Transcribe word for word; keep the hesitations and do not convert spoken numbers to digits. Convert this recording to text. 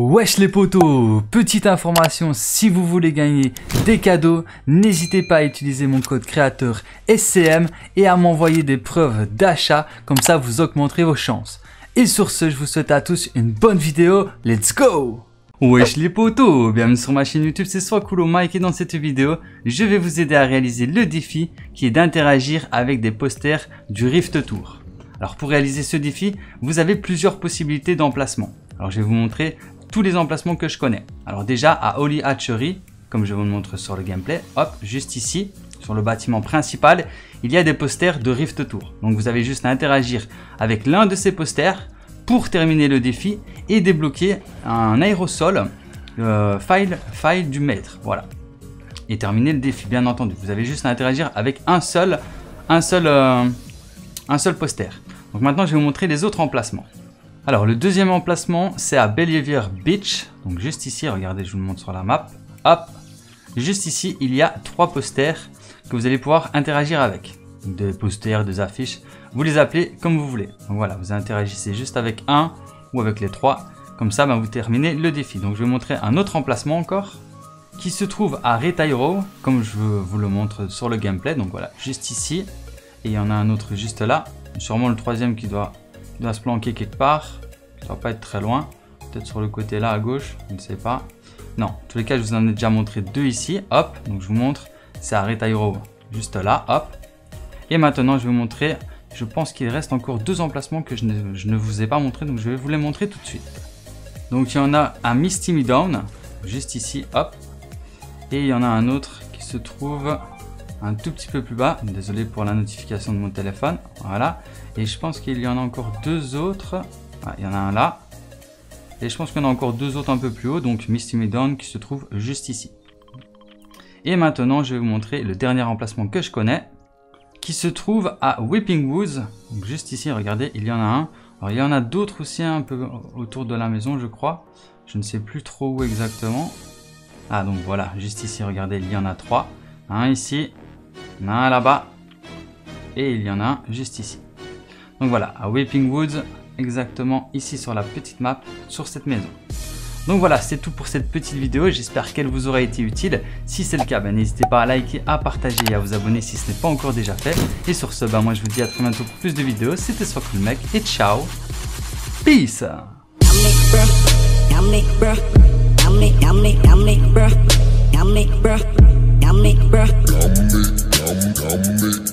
Wesh les potos, petite information, si vous voulez gagner des cadeaux, n'hésitez pas à utiliser mon code créateur S C M et à m'envoyer des preuves d'achat, comme ça vous augmenterez vos chances. Et sur ce, je vous souhaite à tous une bonne vidéo, let's go! Wesh les potos, bienvenue sur ma chaîne YouTube, c'est Soiscool Mec et dans cette vidéo, je vais vous aider à réaliser le défi qui est d'interagir avec des posters du Rift Tour. Alors pour réaliser ce défi, vous avez plusieurs possibilités d'emplacement. Alors je vais vous montrer tous les emplacements que je connais. Alors déjà à Holy Hatchery, comme je vous le montre sur le gameplay, hop, juste ici, sur le bâtiment principal, il y a des posters de Rift Tour. Donc vous avez juste à interagir avec l'un de ces posters pour terminer le défi et débloquer un aérosol euh, file, file du maître, voilà. Et terminer le défi, bien entendu. Vous avez juste à interagir avec un seul, un seul, euh, un seul poster. Donc maintenant je vais vous montrer les autres emplacements. Alors le deuxième emplacement, c'est à Believer Beach, donc juste ici, regardez, je vous le montre sur la map, hop, juste ici, il y a trois posters que vous allez pouvoir interagir avec, donc, des posters, des affiches, vous les appelez comme vous voulez, donc voilà, vous interagissez juste avec un ou avec les trois, comme ça, ben, vous terminez le défi. Donc je vais vous montrer un autre emplacement encore, qui se trouve à Retiro, comme je vous le montre sur le gameplay, donc voilà, juste ici, et il y en a un autre juste là, sûrement le troisième qui doit... doit se planquer quelque part, ça va pas être très loin, peut-être sur le côté là à gauche, je ne sais pas. Non, en tous les cas je vous en ai déjà montré deux ici, hop, donc je vous montre, c'est à Retiro, juste là, hop. Et maintenant je vais vous montrer, je pense qu'il reste encore deux emplacements que je ne, je ne vous ai pas montré, donc je vais vous les montrer tout de suite. Donc il y en a un Misty Meadow, juste ici, hop, et il y en a un autre qui se trouve... un tout petit peu plus bas, désolé pour la notification de mon téléphone, voilà, et je pense qu'il y en a encore deux autres, ah, il y en a un là, et je pense qu'il y en a encore deux autres un peu plus haut, donc Misty Meadow qui se trouve juste ici. Et maintenant je vais vous montrer le dernier emplacement que je connais, qui se trouve à Weeping Woods, donc juste ici, regardez, il y en a un, alors il y en a d'autres aussi un peu autour de la maison je crois, je ne sais plus trop où exactement, ah donc voilà, juste ici, regardez, il y en a trois, un ici, il y en a un là-bas et il y en a un juste ici. Donc voilà, à Weeping Woods, exactement ici sur la petite map, sur cette maison. Donc voilà, c'est tout pour cette petite vidéo, j'espère qu'elle vous aura été utile. Si c'est le cas, ben, n'hésitez pas à liker, à partager et à vous abonner si ce n'est pas encore déjà fait. Et sur ce, ben, moi je vous dis à très bientôt pour plus de vidéos, c'était Soiscool Mec et ciao, peace. I'm make, I'm make, I'm make.